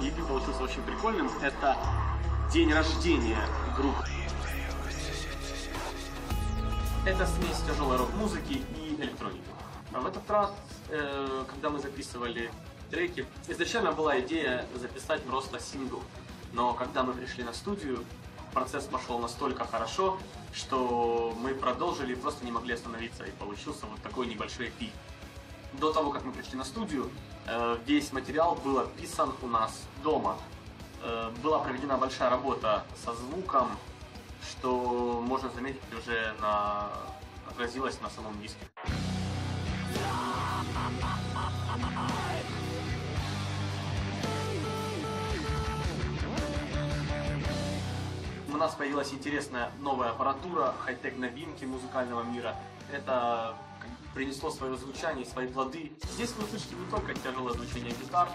Дебют получился очень прикольным. Это день рождения группы. Это смесь тяжелой рок-музыки и электроники. А в этот раз, когда мы записывали треки, изначально была идея записать просто сингл. Но когда мы пришли на студию, процесс пошел настолько хорошо, что мы продолжили и просто не могли остановиться. И получился вот такой небольшой EP. До того, как мы пришли на студию, весь материал был описан у нас дома. Была проведена большая работа со звуком, что, можно заметить, уже отразилось на самом диске. У нас появилась интересная новая аппаратура, хай-тек новинки музыкального мира. Это принесло свое звучание, свои плоды. Здесь вы слышите не только тяжелое звучание гитар,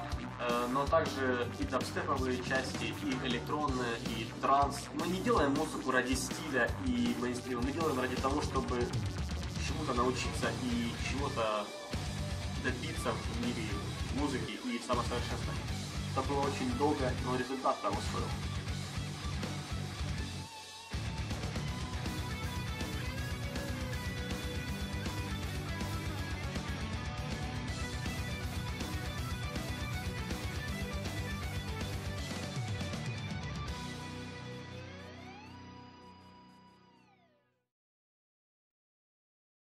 но также и дабстеповые части, и электронные, и транс. Мы не делаем музыку ради стиля и мейнстрима, мы делаем ради того, чтобы чему-то научиться и чего-то добиться в мире музыки и самосовершенствования. Это было очень долго, но результат того стоил.